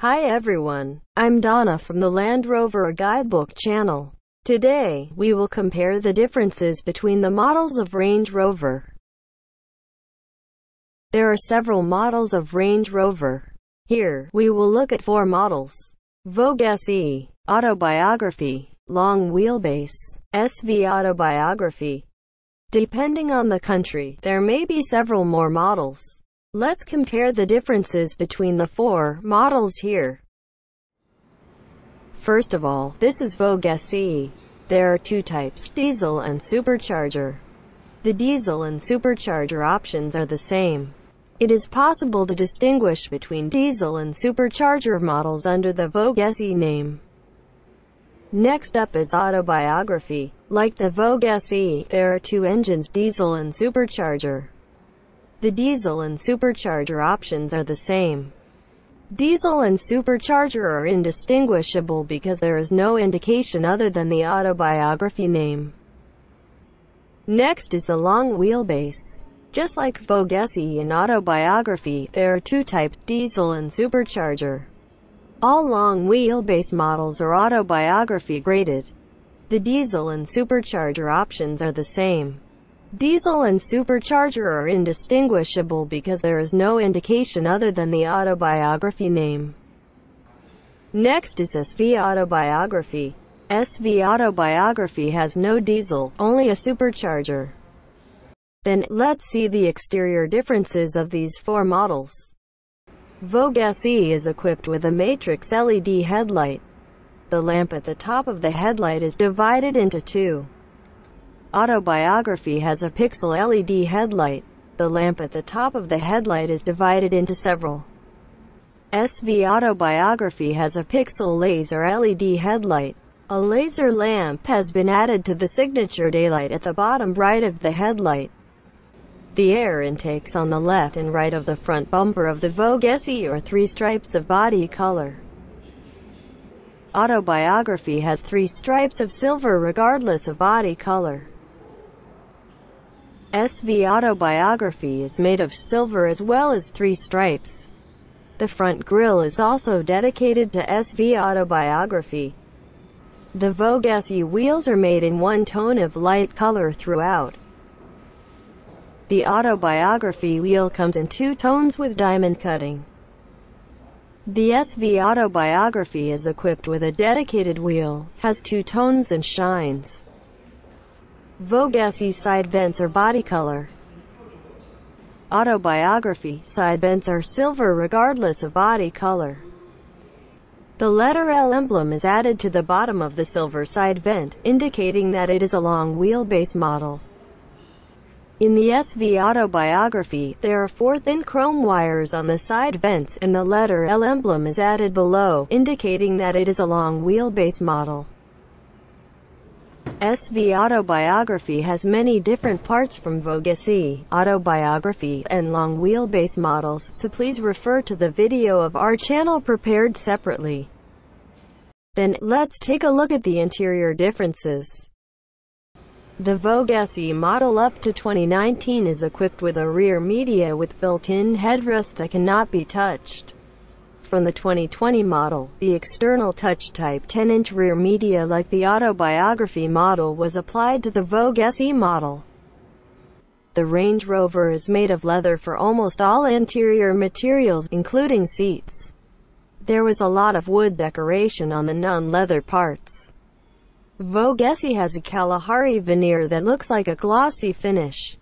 Hi everyone, I'm Donna from the Land Rover Guidebook Channel. Today, we will compare the differences between the models of Range Rover. There are several models of Range Rover. Here, we will look at four models: Vogue SE, Autobiography, Long Wheelbase, SV Autobiography. Depending on the country, there may be several more models. Let's compare the differences between the four models here. First of all, this is Vogue SE. There are two types, diesel and supercharger. The diesel and supercharger options are the same. It is possible to distinguish between diesel and supercharger models under the Vogue SE name. Next up is Autobiography. Like the Vogue SE, there are two engines, diesel and supercharger. The diesel and supercharger options are the same. Diesel and supercharger are indistinguishable because there is no indication other than the Autobiography name. Next is the Long Wheelbase. Just like Vogue SE and Autobiography, there are two types, diesel and supercharger. All long wheelbase models are Autobiography graded. The diesel and supercharger options are the same. Diesel and supercharger are indistinguishable because there is no indication other than the Autobiography name. Next is SV Autobiography. SV Autobiography has no diesel, only a supercharger. Then, let's see the exterior differences of these four models. Vogue SE is equipped with a matrix LED headlight. The lamp at the top of the headlight is divided into two. Autobiography has a pixel LED headlight. The lamp at the top of the headlight is divided into several. SV Autobiography has a pixel laser LED headlight. A laser lamp has been added to the signature daylight at the bottom right of the headlight. The air intakes on the left and right of the front bumper of the Vogue SE are three stripes of body color. Autobiography has three stripes of silver regardless of body color. SV Autobiography is made of silver as well as three stripes. The front grille is also dedicated to SV Autobiography. The Vogue SE wheels are made in one tone of light color throughout. The Autobiography wheel comes in two tones with diamond cutting. The SV Autobiography is equipped with a dedicated wheel, has two tones and shines. Vogue SE side vents are body color. Autobiography side vents are silver regardless of body color. The letter L emblem is added to the bottom of the silver side vent, indicating that it is a long wheelbase model. In the SV Autobiography, there are four thin chrome wires on the side vents, and the letter L emblem is added below, indicating that it is a long wheelbase model. SV Autobiography has many different parts from Vogue SE, Autobiography, and long wheelbase models, so please refer to the video of our channel prepared separately. Then, let's take a look at the interior differences. The Vogue SE model up to 2019 is equipped with a rear media with built-in headrest that cannot be touched. From the 2020 model, the external touch-type 10-inch rear media like the Autobiography model was applied to the Vogue SE model. The Range Rover is made of leather for almost all interior materials, including seats. There was a lot of wood decoration on the non-leather parts. Vogue SE has a Kalahari veneer that looks like a glossy finish.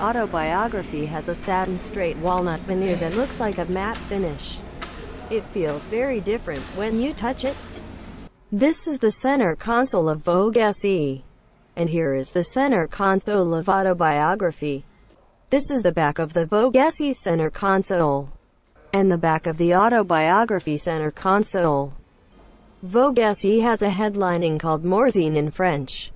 Autobiography has a satin straight walnut veneer that looks like a matte finish. It feels very different when you touch it. This is the center console of Vogue SE. And here is the center console of Autobiography. This is the back of the Vogue SE center console. And the back of the Autobiography center console. Vogue SE has a headlining called Morzine in French.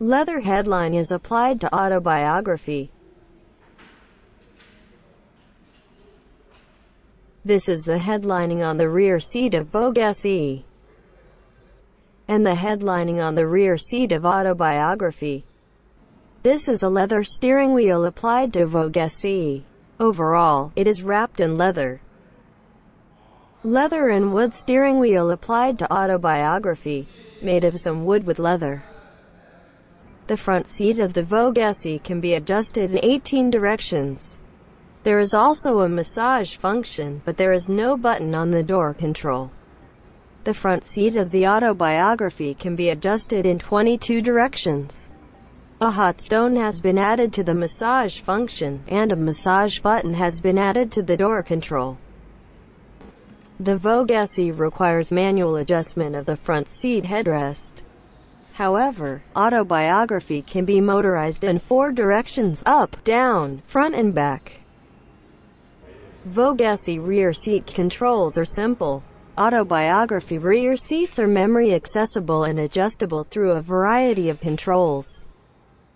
Leather headline is applied to Autobiography. This is the headlining on the rear seat of Vogue SE. And the headlining on the rear seat of Autobiography. This is a leather steering wheel applied to Vogue SE. Overall, it is wrapped in leather. Leather and wood steering wheel applied to Autobiography, made of some wood with leather. The front seat of the Vogue SE can be adjusted in 18 directions. There is also a massage function, but there is no button on the door control. The front seat of the Autobiography can be adjusted in 22 directions. A hot stone has been added to the massage function, and a massage button has been added to the door control. The Vogue SE requires manual adjustment of the front seat headrest. However, Autobiography can be motorized in 4 directions: up, down, front and back. Vogue SE rear seat controls are simple. Autobiography rear seats are memory accessible and adjustable through a variety of controls.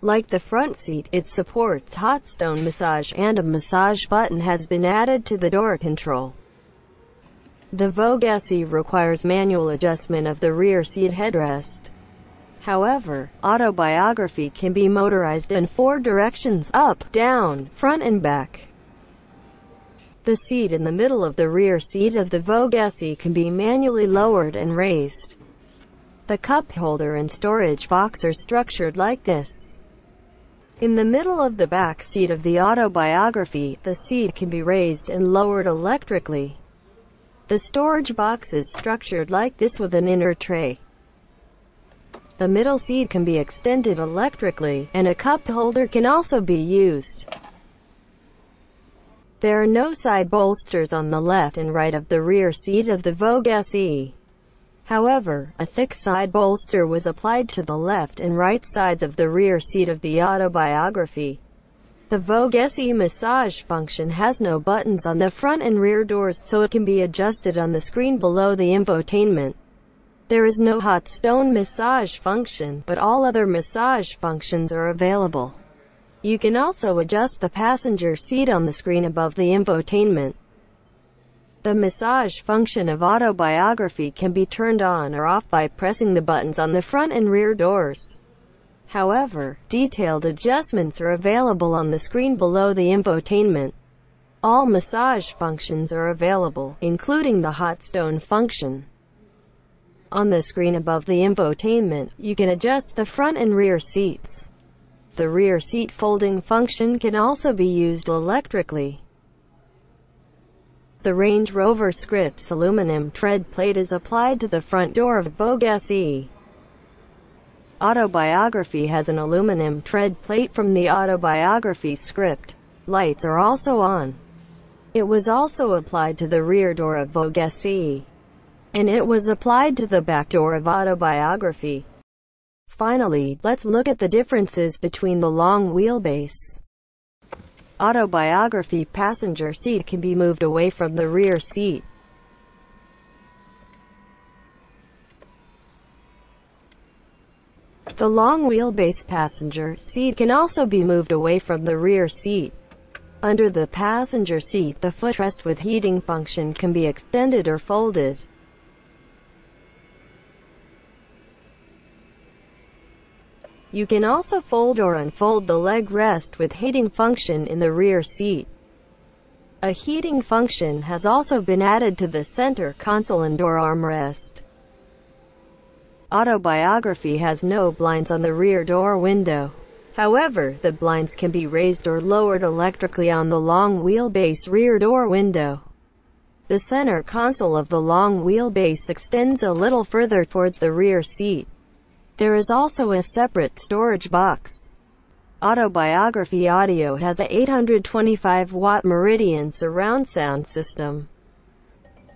Like the front seat, it supports hot stone massage, and a massage button has been added to the door control. The Vogue SE requires manual adjustment of the rear seat headrest. However, Autobiography can be motorized in 4 directions: up, down, front and back. The seat in the middle of the rear seat of the Vogue SE can be manually lowered and raised. The cup holder and storage box are structured like this. In the middle of the back seat of the Autobiography, the seat can be raised and lowered electrically. The storage box is structured like this with an inner tray. The middle seat can be extended electrically, and a cup holder can also be used. There are no side bolsters on the left and right of the rear seat of the Vogue SE. However, a thick side bolster was applied to the left and right sides of the rear seat of the Autobiography. The Vogue SE massage function has no buttons on the front and rear doors, so it can be adjusted on the screen below the infotainment. There is no hot stone massage function, but all other massage functions are available. You can also adjust the passenger seat on the screen above the infotainment. The massage function of Autobiography can be turned on or off by pressing the buttons on the front and rear doors. However, detailed adjustments are available on the screen below the infotainment. All massage functions are available, including the hot stone function. On the screen above the infotainment, you can adjust the front and rear seats. The rear seat folding function can also be used electrically. The Range Rover Scripps aluminum tread plate is applied to the front door of Vogue SE. Autobiography has an aluminum tread plate from the Autobiography script. Lights are also on. It was also applied to the rear door of Vogue SE, and it was applied to the back door of Autobiography. Finally, let's look at the differences between the long wheelbase. Autobiography passenger seat can be moved away from the rear seat. The long wheelbase passenger seat can also be moved away from the rear seat. Under the passenger seat, the footrest with heating function can be extended or folded. You can also fold or unfold the leg rest with heating function in the rear seat. A heating function has also been added to the center console and door armrest. Autobiography has no blinds on the rear door window. However, the blinds can be raised or lowered electrically on the long wheelbase rear door window. The center console of the long wheelbase extends a little further towards the rear seat. There is also a separate storage box. Autobiography Audio has a 825-watt Meridian surround sound system.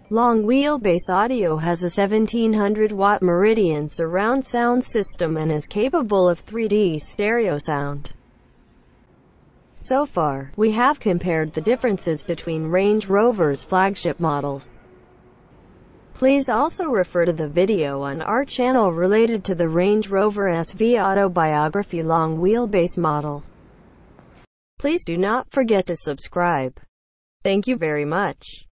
Long Wheelbase Audio has a 1700-watt Meridian surround sound system and is capable of 3D stereo sound. So far, we have compared the differences between Range Rover's flagship models. Please also refer to the video on our channel related to the Range Rover SV Autobiography long wheelbase model. Please do not forget to subscribe. Thank you very much.